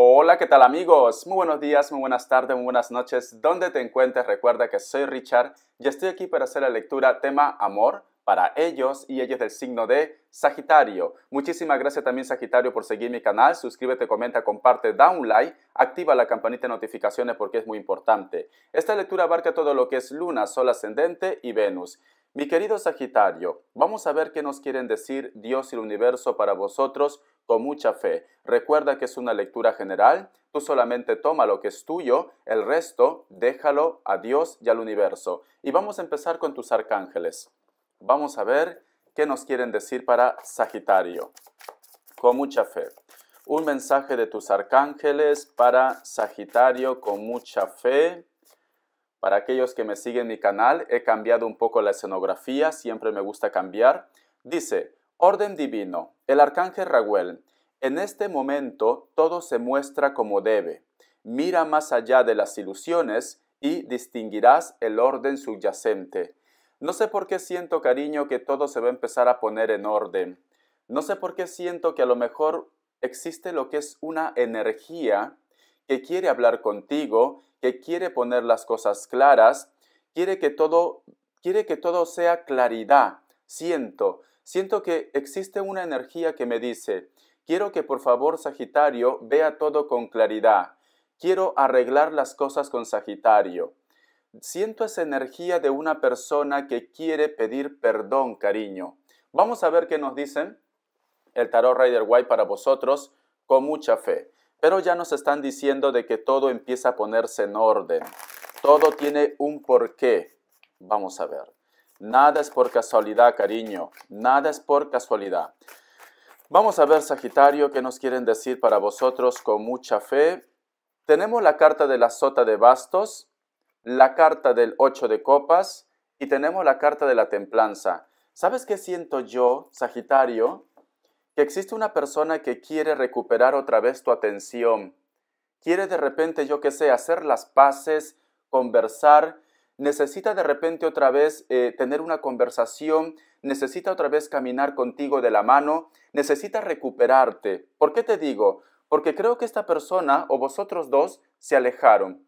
Hola, ¿qué tal amigos? Muy buenos días, muy buenas tardes, muy buenas noches. ¿Dónde te encuentres? Recuerda que soy Richard y estoy aquí para hacer la lectura tema amor para ellos y ellas del signo de Sagitario. Muchísimas gracias también Sagitario por seguir mi canal. Suscríbete, comenta, comparte, da un like, activa la campanita de notificaciones porque es muy importante. Esta lectura abarca todo lo que es Luna, Sol, Ascendente y Venus. Mi querido Sagitario, vamos a ver qué nos quieren decir Dios y el universo para vosotros con mucha fe. Recuerda que es una lectura general, tú solamente toma lo que es tuyo, el resto déjalo a Dios y al universo. Y vamos a empezar con tus arcángeles. Vamos a ver qué nos quieren decir para Sagitario con mucha fe. Un mensaje de tus arcángeles para Sagitario con mucha fe. Para aquellos que me siguen mi canal, he cambiado un poco la escenografía, siempre me gusta cambiar. Dice, orden divino, el arcángel Raguel, en este momento todo se muestra como debe. Mira más allá de las ilusiones y distinguirás el orden subyacente. No sé por qué siento, cariño, que todo se va a empezar a poner en orden. No sé por qué siento que a lo mejor existe lo que es una energía que quiere hablar contigo, que quiere poner las cosas claras, quiere que todo sea claridad. Siento que existe una energía que me dice, quiero que por favor Sagitario vea todo con claridad, quiero arreglar las cosas con Sagitario. Siento esa energía de una persona que quiere pedir perdón, cariño. Vamos a ver qué nos dicen el Tarot Rider White para vosotros con mucha fe. Pero ya nos están diciendo de que todo empieza a ponerse en orden. Todo tiene un porqué. Vamos a ver. Nada es por casualidad, cariño. Nada es por casualidad. Vamos a ver, Sagitario, qué nos quieren decir para vosotros con mucha fe. Tenemos la carta de la sota de bastos, la carta del 8 de copas y tenemos la carta de la templanza. ¿Sabes qué siento yo, Sagitario? Que existe una persona que quiere recuperar otra vez tu atención. Quiere de repente, yo qué sé, hacer las paces, conversar. Necesita de repente otra vez tener una conversación. Necesita otra vez caminar contigo de la mano. Necesita recuperarte. ¿Por qué te digo? Porque creo que esta persona o vosotros dos se alejaron.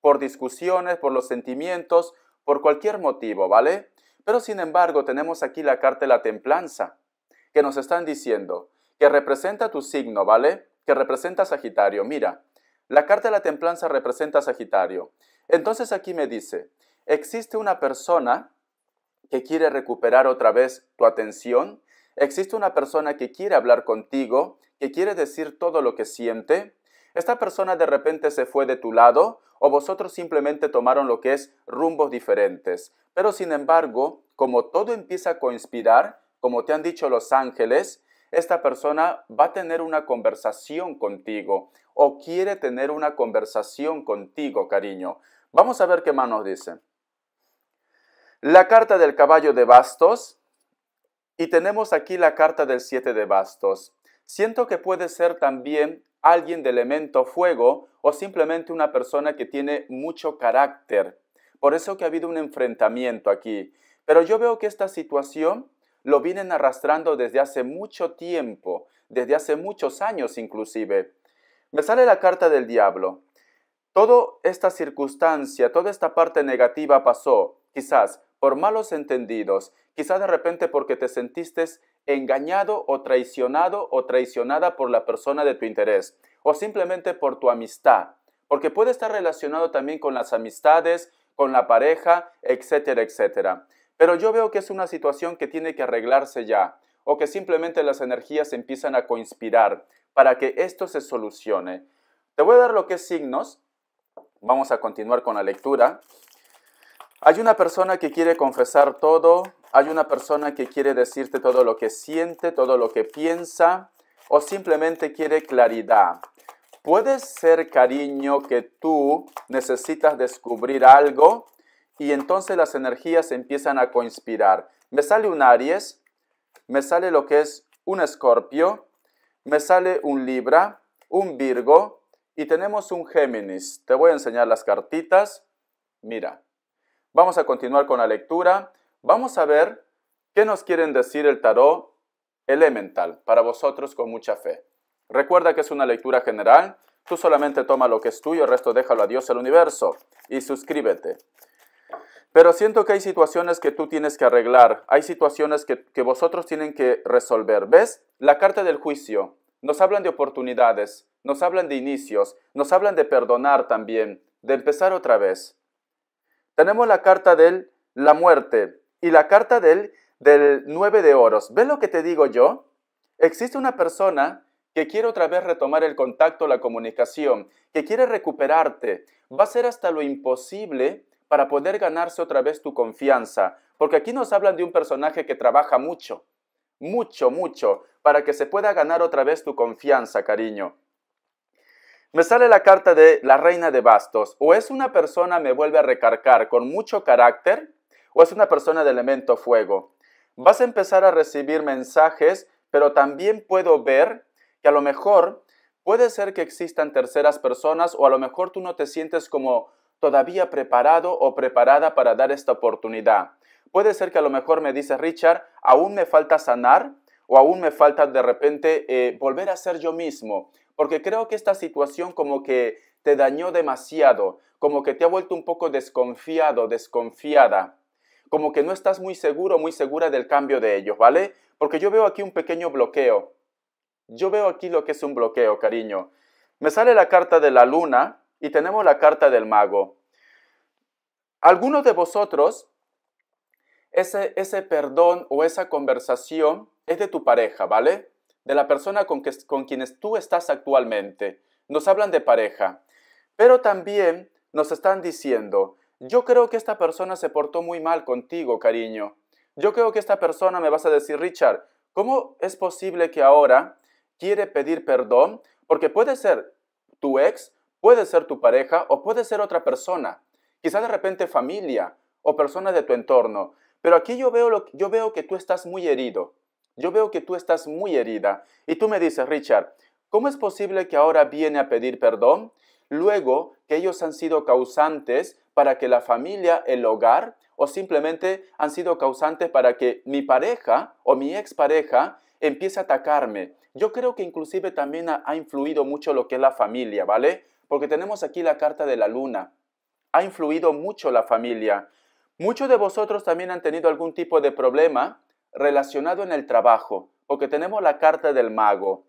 Por discusiones, por los sentimientos, por cualquier motivo, ¿vale? Pero sin embargo, tenemos aquí la carta de la templanza, que nos están diciendo, que representa tu signo, ¿vale? Que representa Sagitario. Mira, la carta de la templanza representa Sagitario. Entonces aquí me dice, existe una persona que quiere recuperar otra vez tu atención, existe una persona que quiere hablar contigo, que quiere decir todo lo que siente. Esta persona de repente se fue de tu lado o vosotros simplemente tomaron lo que es rumbos diferentes. Pero sin embargo, como todo empieza a conspirar, como te han dicho los ángeles, esta persona va a tener una conversación contigo o quiere tener una conversación contigo, cariño. Vamos a ver qué más nos dicen. La carta del caballo de bastos y tenemos aquí la carta del 7 de bastos. Siento que puede ser también alguien de elemento fuego o simplemente una persona que tiene mucho carácter. Por eso que ha habido un enfrentamiento aquí. Pero yo veo que esta situación lo vienen arrastrando desde hace mucho tiempo, desde hace muchos años inclusive. Me sale la carta del diablo. Toda esta circunstancia, toda esta parte negativa pasó, quizás por malos entendidos, quizás de repente porque te sentiste engañado o traicionado o traicionada por la persona de tu interés, o simplemente por tu amistad, porque puede estar relacionado también con las amistades, con la pareja, etcétera, etcétera. Pero yo veo que es una situación que tiene que arreglarse ya, o que simplemente las energías empiezan a conspirar para que esto se solucione. Te voy a dar lo que es signos. Vamos a continuar con la lectura. Hay una persona que quiere confesar todo, hay una persona que quiere decirte todo lo que siente, todo lo que piensa, o simplemente quiere claridad. Puede ser, cariño, que tú necesitas descubrir algo, y entonces las energías empiezan a conspirar. Me sale un Aries, me sale lo que es un Escorpio, me sale un Libra, un Virgo y tenemos un Géminis. Te voy a enseñar las cartitas. Mira, vamos a continuar con la lectura. Vamos a ver qué nos quieren decir el tarot elemental para vosotros con mucha fe. Recuerda que es una lectura general. Tú solamente toma lo que es tuyo, el resto déjalo a Dios, al universo, y suscríbete. Pero siento que hay situaciones que tú tienes que arreglar, hay situaciones que vosotros tienen que resolver. ¿Ves? La carta del juicio. Nos hablan de oportunidades, nos hablan de inicios, nos hablan de perdonar también, de empezar otra vez. Tenemos la carta de la muerte y la carta del 9 de oros. ¿Ves lo que te digo yo? Existe una persona que quiere otra vez retomar el contacto, la comunicación, que quiere recuperarte. Va a hacer hasta lo imposible para poder ganarse otra vez tu confianza. Porque aquí nos hablan de un personaje que trabaja mucho, mucho, mucho, para que se pueda ganar otra vez tu confianza, cariño. Me sale la carta de la Reina de Bastos. O es una persona, me vuelve a recargar, con mucho carácter, o es una persona de elemento fuego. Vas a empezar a recibir mensajes, pero también puedo ver que a lo mejor puede ser que existan terceras personas, o a lo mejor tú no te sientes como todavía preparado o preparada para dar esta oportunidad. Puede ser que a lo mejor me dices, Richard, aún me falta sanar o aún me falta de repente volver a ser yo mismo, porque creo que esta situación como que te dañó demasiado, como que te ha vuelto un poco desconfiado, desconfiada, como que no estás muy seguro, muy segura del cambio de ellos, ¿vale? Porque yo veo aquí un pequeño bloqueo. Yo veo aquí lo que es un bloqueo, cariño. Me sale la carta de la luna y tenemos la carta del mago. Algunos de vosotros, ese perdón o esa conversación es de tu pareja, ¿vale? De la persona con quienes tú estás actualmente. Nos hablan de pareja. Pero también nos están diciendo, yo creo que esta persona se portó muy mal contigo, cariño. Yo creo que esta persona, me vas a decir, Richard, ¿cómo es posible que ahora quiere pedir perdón? Porque puede ser tu ex, puede ser tu pareja o puede ser otra persona. Quizás de repente familia o personas de tu entorno. Pero aquí yo veo que tú estás muy herido. Yo veo que tú estás muy herida. Y tú me dices, Richard, ¿cómo es posible que ahora viene a pedir perdón? Luego que ellos han sido causantes para que la familia, el hogar, o simplemente han sido causantes para que mi pareja o mi expareja empiece a atacarme. Yo creo que inclusive también ha influido mucho lo que es la familia, ¿vale? Porque tenemos aquí la carta de la luna. Ha influido mucho la familia. Muchos de vosotros también han tenido algún tipo de problema relacionado en el trabajo, porque tenemos la carta del mago.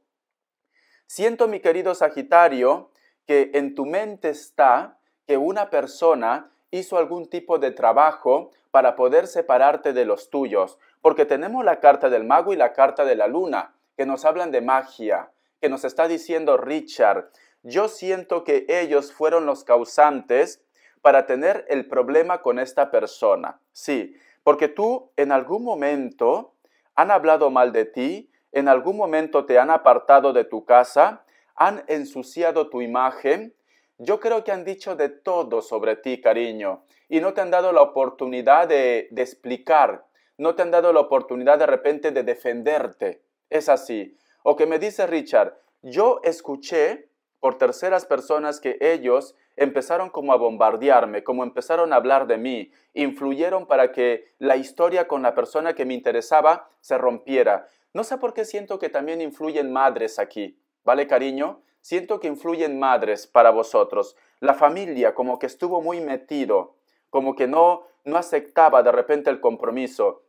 Siento, mi querido Sagitario, que en tu mente está que una persona hizo algún tipo de trabajo para poder separarte de los tuyos, porque tenemos la carta del mago y la carta de la luna, que nos hablan de magia, que nos está diciendo Richard, yo siento que ellos fueron los causantes para tener el problema con esta persona. Sí, porque tú en algún momento han hablado mal de ti, en algún momento te han apartado de tu casa, han ensuciado tu imagen. Yo creo que han dicho de todo sobre ti, cariño, y no te han dado la oportunidad de explicar, no te han dado la oportunidad de repente de defenderte. Es así. O que me dice Richard, yo escuché por terceras personas que ellos empezaron como a bombardearme, como empezaron a hablar de mí, influyeron para que la historia con la persona que me interesaba se rompiera. No sé por qué siento que también influyen madres aquí, ¿vale, cariño? Siento que influyen madres para vosotros. La familia como que estuvo muy metido, como que no aceptaba de repente el compromiso.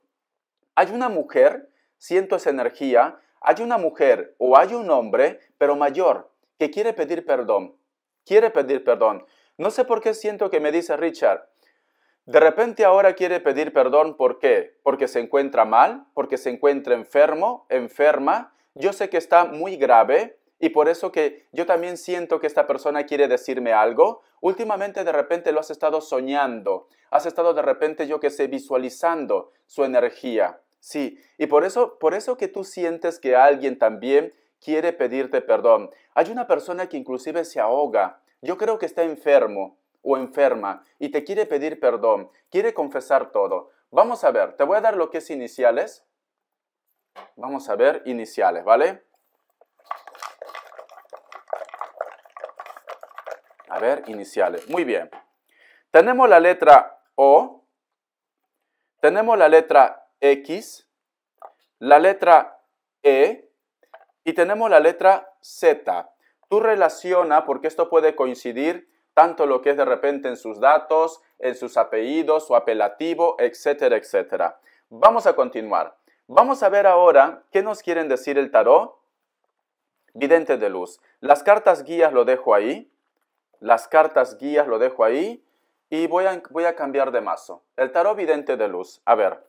Hay una mujer, siento esa energía, hay una mujer o hay un hombre, pero mayor, que quiere pedir perdón. Quiere pedir perdón. No sé por qué siento que me dice Richard, de repente ahora quiere pedir perdón, ¿por qué? Porque se encuentra mal, porque se encuentra enfermo, enferma. Yo sé que está muy grave. Y por eso que yo también siento que esta persona quiere decirme algo. Últimamente de repente lo has estado soñando. Has estado de repente, yo que sé, visualizando su energía. Sí, y por eso que tú sientes que alguien también quiere pedirte perdón. Hay una persona que inclusive se ahoga. Yo creo que está enfermo o enferma y te quiere pedir perdón. Quiere confesar todo. Vamos a ver, te voy a dar lo que es iniciales. Vamos a ver iniciales, ¿vale? A ver, iniciales. Muy bien. Tenemos la letra O, tenemos la letra X, la letra E y tenemos la letra Z. Tú relaciona, porque esto puede coincidir, tanto lo que es de repente en sus datos, en sus apellidos, su apelativo, etcétera, etcétera. Vamos a continuar. Vamos a ver ahora qué nos quieren decir el tarot. Vidente de luz. Las cartas guías lo dejo ahí. Las cartas guías lo dejo ahí. Y voy a cambiar de mazo. El tarot vidente de luz. A ver.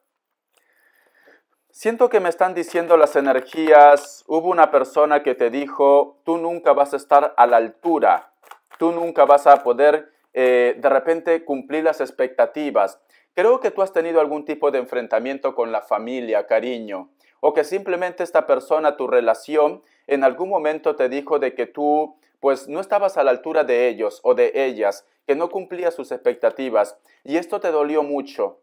Siento que me están diciendo las energías, hubo una persona que te dijo, tú nunca vas a estar a la altura, tú nunca vas a poder de repente cumplir las expectativas. Creo que tú has tenido algún tipo de enfrentamiento con la familia, cariño, o que simplemente esta persona, tu relación, en algún momento te dijo de que tú pues no estabas a la altura de ellos o de ellas, que no cumplías sus expectativas y esto te dolió mucho.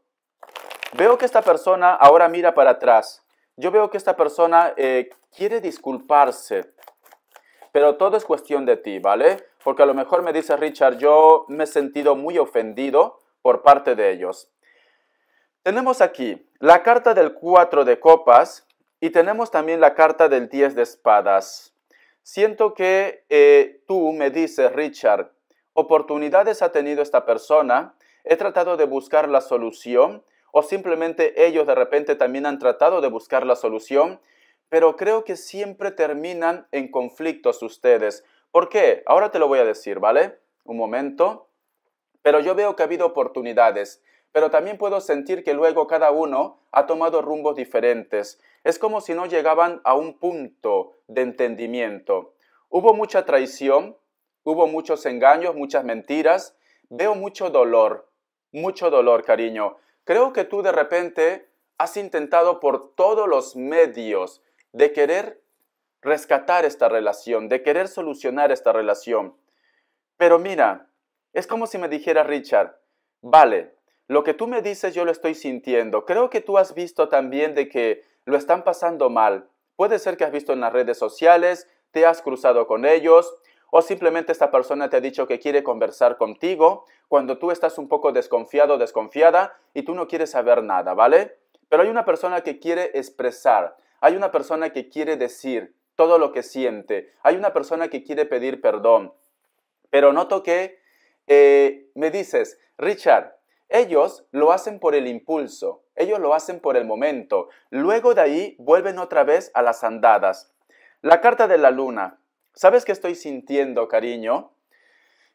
Veo que esta persona ahora mira para atrás. Yo veo que esta persona quiere disculparse. Pero todo es cuestión de ti, ¿vale? Porque a lo mejor me dice Richard, yo me he sentido muy ofendido por parte de ellos. Tenemos aquí la carta del 4 de copas y tenemos también la carta del 10 de espadas. Siento que tú me dices, Richard, oportunidades ha tenido esta persona. He tratado de buscar la solución. O simplemente ellos de repente también han tratado de buscar la solución, pero creo que siempre terminan en conflictos ustedes. ¿Por qué? Ahora te lo voy a decir, ¿vale? Un momento. Pero yo veo que ha habido oportunidades, pero también puedo sentir que luego cada uno ha tomado rumbos diferentes. Es como si no llegaban a un punto de entendimiento. Hubo mucha traición, hubo muchos engaños, muchas mentiras. Veo mucho dolor, cariño. Creo que tú de repente has intentado por todos los medios de querer rescatar esta relación, de querer solucionar esta relación. Pero mira, es como si me dijera Richard, vale, lo que tú me dices yo lo estoy sintiendo. Creo que tú has visto también de que lo están pasando mal. Puede ser que has visto en las redes sociales, te has cruzado con ellos. O simplemente esta persona te ha dicho que quiere conversar contigo cuando tú estás un poco desconfiado o desconfiada y tú no quieres saber nada, ¿vale? Pero hay una persona que quiere expresar, hay una persona que quiere decir todo lo que siente, hay una persona que quiere pedir perdón. Pero noto que me dices, Richard, ellos lo hacen por el impulso, ellos lo hacen por el momento. Luego de ahí vuelven otra vez a las andadas. La carta de la luna. ¿Sabes qué estoy sintiendo, cariño?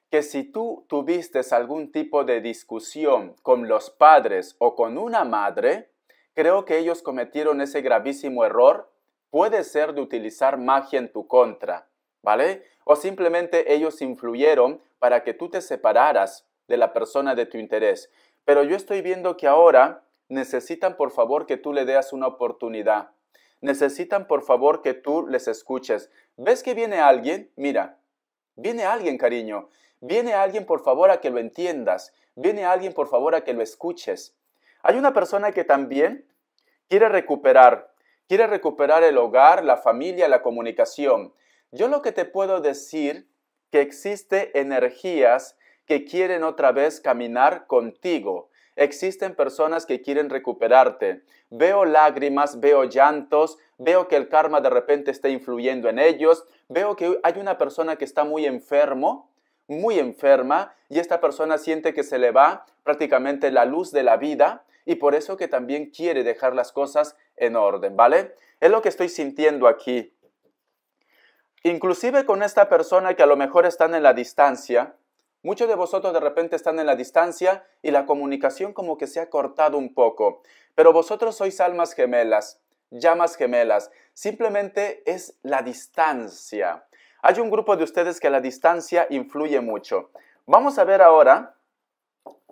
Que si tú tuviste algún tipo de discusión con los padres o con una madre, creo que ellos cometieron ese gravísimo error. Puede ser de utilizar magia en tu contra, ¿vale? O simplemente ellos influyeron para que tú te separaras de la persona de tu interés. Pero yo estoy viendo que ahora necesitan, por favor, que tú le des una oportunidad. Necesitan, por favor, que tú les escuches. ¿Ves que viene alguien? Mira, viene alguien, cariño. Viene alguien, por favor, a que lo entiendas. Viene alguien, por favor, a que lo escuches. Hay una persona que también quiere recuperar el hogar, la familia, la comunicación. Yo lo que te puedo decir que existe energías que quieren otra vez caminar contigo. Existen personas que quieren recuperarte. Veo lágrimas, veo llantos, veo que el karma de repente está influyendo en ellos. Veo que hay una persona que está muy enferma, y esta persona siente que se le va prácticamente la luz de la vida y por eso que también quiere dejar las cosas en orden, ¿vale? Es lo que estoy sintiendo aquí. Inclusive con esta persona que a lo mejor están en la distancia. Muchos de vosotros de repente están en la distancia y la comunicación como que se ha cortado un poco. Pero vosotros sois almas gemelas, llamas gemelas. Simplemente es la distancia. Hay un grupo de ustedes que la distancia influye mucho. Vamos a ver ahora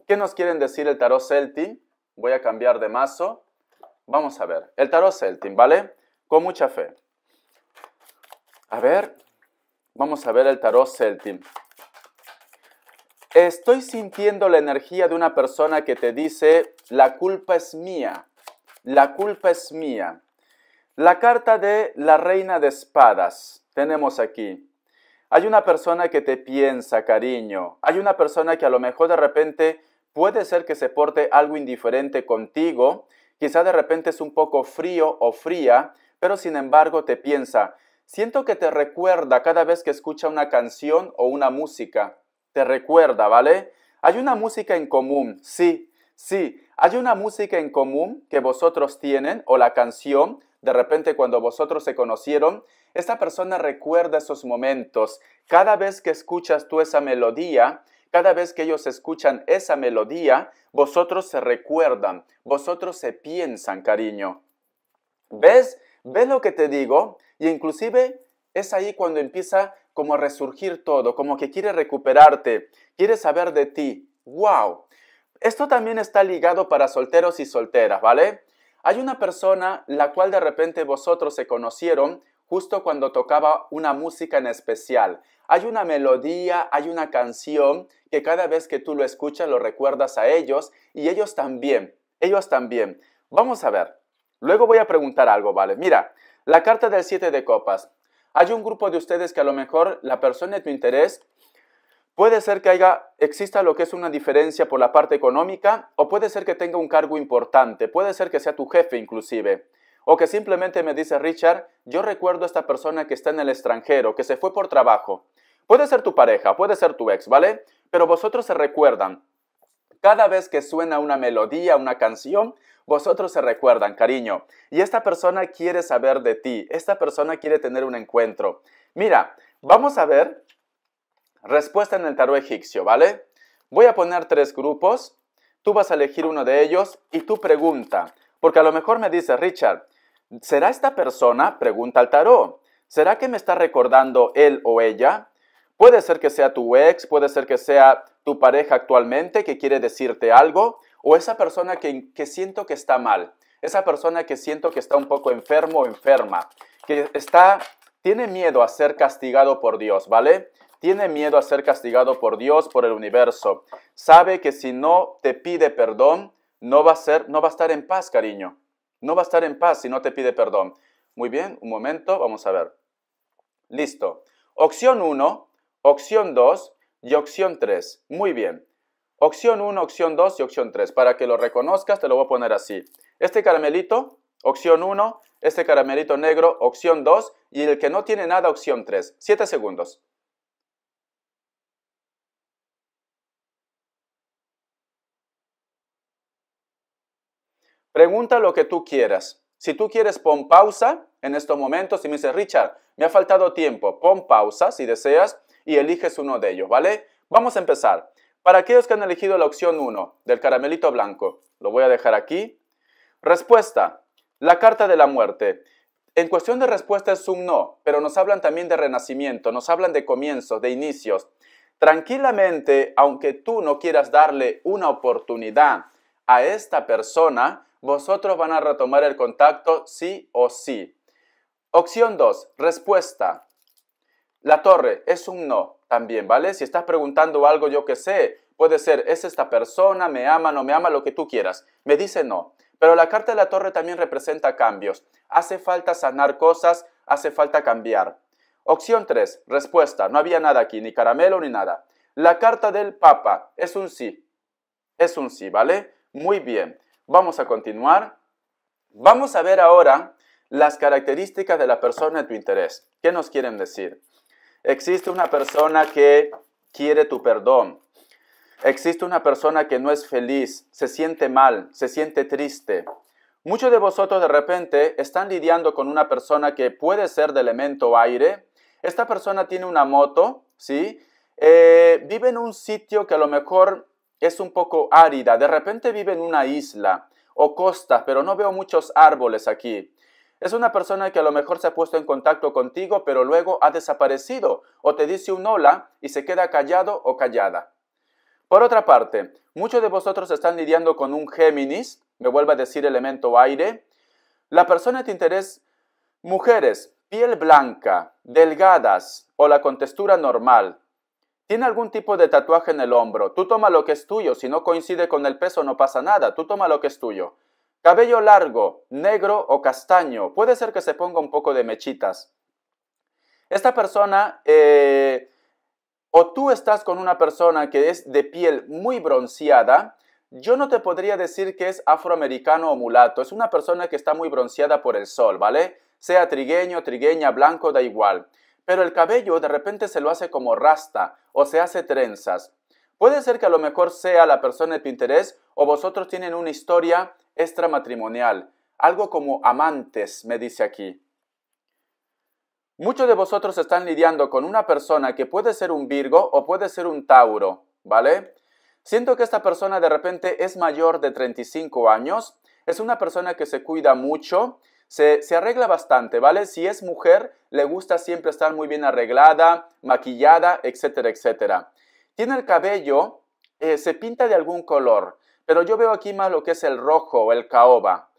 qué nos quieren decir el tarot Celtic. Voy a cambiar de mazo. Vamos a ver. El tarot Celtic, ¿vale? Con mucha fe. A ver. Vamos a ver el tarot Celtic. Estoy sintiendo la energía de una persona que te dice, la culpa es mía, la culpa es mía. La carta de la reina de espadas tenemos aquí. Hay una persona que te piensa, cariño. Hay una persona que a lo mejor de repente puede ser que se porte algo indiferente contigo. Quizá de repente es un poco frío o fría, pero sin embargo te piensa. Siento que te recuerda cada vez que escucha una canción o una música. Te recuerda, ¿vale? Hay una música en común, sí. Hay una música en común que vosotros tienen o la canción. De repente cuando vosotros se conocieron, esta persona recuerda esos momentos. Cada vez que escuchas tú esa melodía, cada vez que ellos escuchan esa melodía, vosotros se recuerdan, vosotros se piensan, cariño. ¿Ves? ¿Ves lo que te digo? Y inclusive es ahí cuando empieza como a resurgir todo, como que quiere recuperarte, quiere saber de ti. ¡Wow! Esto también está ligado para solteros y solteras, ¿vale? Hay una persona la cual de repente vosotros se conocieron justo cuando tocaba una música en especial. Hay una melodía, hay una canción que cada vez que tú lo escuchas lo recuerdas a ellos y ellos también, Vamos a ver. Luego voy a preguntar algo, ¿vale? Mira, la carta del 7 de copas. Hay un grupo de ustedes que a lo mejor la persona de tu interés puede ser que exista lo que es una diferencia por la parte económica o puede ser que tenga un cargo importante, puede ser que sea tu jefe inclusive. O que simplemente me dice, Richard, yo recuerdo a esta persona que está en el extranjero, que se fue por trabajo. Puede ser tu pareja, puede ser tu ex, ¿vale? Pero vosotros se recuerdan. Cada vez que suena una melodía, una canción, vosotros se recuerdan, cariño. Y esta persona quiere saber de ti, esta persona quiere tener un encuentro. Mira, vamos a ver respuesta en el tarot egipcio, ¿vale? Voy a poner 3 grupos, tú vas a elegir uno de ellos y tú pregunta. Porque a lo mejor me dice, Richard, ¿será esta persona? Pregunta al tarot. ¿Será que me está recordando él o ella? Puede ser que sea tu ex, puede ser que sea tu pareja actualmente que quiere decirte algo, o esa persona que siento que está mal, esa persona que siento que está un poco enfermo o enferma, que tiene miedo a ser castigado por Dios, ¿vale? Tiene miedo a ser castigado por Dios, por el universo. Sabe que si no te pide perdón, no va a estar en paz, cariño. No va a estar en paz si no te pide perdón. Muy bien, un momento, vamos a ver. Listo. Opción 1, opción 2 y opción 3. Muy bien. Opción 1, opción 2 y opción 3. Para que lo reconozcas, te lo voy a poner así. Este caramelito, opción 1, este caramelito negro, opción 2 y el que no tiene nada, opción 3. 7 segundos. Pregunta lo que tú quieras. Si tú quieres, pon pausa en estos momentos y me dices, Richard, me ha faltado tiempo. Pon pausa si deseas y eliges uno de ellos, ¿vale? Vamos a empezar. Para aquellos que han elegido la opción 1 del caramelito blanco, lo voy a dejar aquí. Respuesta, la carta de la muerte. En cuestión de respuesta es un no, pero nos hablan también de renacimiento, nos hablan de comienzos, de inicios. Tranquilamente, aunque tú no quieras darle una oportunidad a esta persona, vosotros van a retomar el contacto sí o sí. Opción 2, respuesta. La torre es un no también, ¿vale? Si estás preguntando algo, yo qué sé, puede ser, ¿es esta persona? ¿Me ama? ¿No me ama? Lo que tú quieras. Me dice no. Pero la carta de la torre también representa cambios. Hace falta sanar cosas, hace falta cambiar. Opción 3, respuesta. No había nada aquí, ni caramelo ni nada. La carta del Papa es un sí. Es un sí, ¿vale? Muy bien. Vamos a continuar. Vamos a ver ahora las características de la persona de tu interés. ¿Qué nos quieren decir? Existe una persona que quiere tu perdón. Existe una persona que no es feliz, se siente mal, se siente triste. Muchos de vosotros de repente están lidiando con una persona que puede ser de elemento aire. Esta persona tiene una moto, ¿sí? Vive en un sitio que a lo mejor es un poco árida, de repente vive en una isla o costa, pero no veo muchos árboles aquí. Es una persona que a lo mejor se ha puesto en contacto contigo, pero luego ha desaparecido o te dice un hola y se queda callado o callada. Por otra parte, muchos de vosotros están lidiando con un Géminis, me vuelvo a decir elemento aire. La persona de tu interés, mujeres, piel blanca, delgadas o la contextura normal. Tiene algún tipo de tatuaje en el hombro. Tú toma lo que es tuyo. Si no coincide con el peso no pasa nada. Tú toma lo que es tuyo. Cabello largo, negro o castaño. Puede ser que se ponga un poco de mechitas. Esta persona, o tú estás con una persona que es de piel muy bronceada. Yo no te podría decir que es afroamericano o mulato. Es una persona que está muy bronceada por el sol, ¿vale? sea trigueño, trigueña, blanco, da igual. Pero el cabello de repente se lo hace como rasta o se hace trenzas. Puede ser que a lo mejor sea la persona de tu interés o vosotros tienen una historia extramatrimonial. Algo como amantes, me dice aquí. Muchos de vosotros están lidiando con una persona que puede ser un Virgo o puede ser un Tauro, ¿vale? Siento que esta persona de repente es mayor de 35 años, es una persona que se cuida mucho, se arregla bastante, ¿vale? Si es mujer, le gusta siempre estar muy bien arreglada, maquillada, etcétera, etcétera. Tiene el cabello, se pinta de algún color, pero yo veo aquí más lo que es el rojo o el caoba.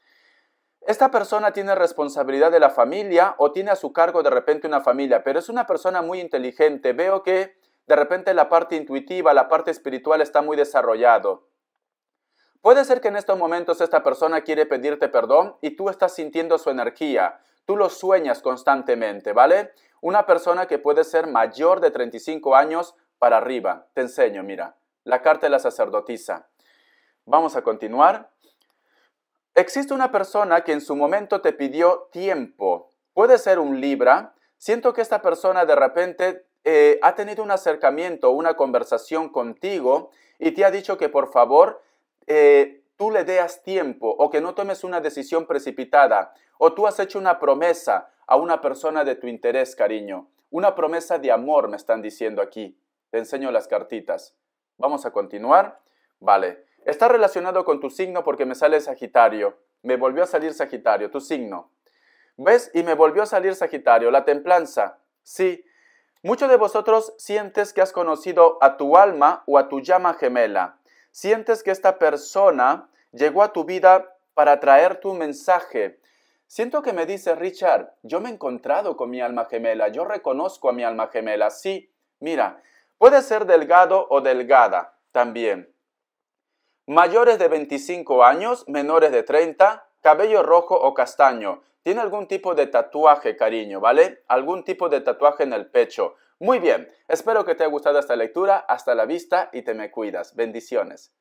Esta persona tiene responsabilidad de la familia o tiene a su cargo de repente una familia, pero es una persona muy inteligente. Veo que de repente la parte intuitiva, la parte espiritual está muy desarrollado. Puede ser que en estos momentos esta persona quiere pedirte perdón y tú estás sintiendo su energía. Tú lo sueñas constantemente, ¿vale? Una persona que puede ser mayor de 35 años para arriba. Te enseño, mira, la carta de la sacerdotisa. Vamos a continuar. Existe una persona que en su momento te pidió tiempo. Puede ser un Libra. Siento que esta persona de repente ha tenido un acercamiento, una conversación contigo y te ha dicho que por favor tú le deas tiempo o que no tomes una decisión precipitada. O tú has hecho una promesa a una persona de tu interés, cariño. Una promesa de amor me están diciendo aquí. Te enseño las cartitas. Vamos a continuar. Vale. Está relacionado con tu signo porque me sale Sagitario. Me volvió a salir Sagitario, tu signo. ¿Ves? Y me volvió a salir Sagitario, la templanza. Sí. Muchos de vosotros sientes que has conocido a tu alma o a tu llama gemela. Sientes que esta persona llegó a tu vida para traerte un mensaje. Siento que me dice, Richard, yo me he encontrado con mi alma gemela. Yo reconozco a mi alma gemela. Sí, mira, puede ser delgado o delgada también. Mayores de 25 años, menores de 30, cabello rojo o castaño. Tiene algún tipo de tatuaje, cariño, ¿vale? Algún tipo de tatuaje en el pecho. Muy bien, espero que te haya gustado esta lectura. Hasta la vista y te me cuidas. Bendiciones.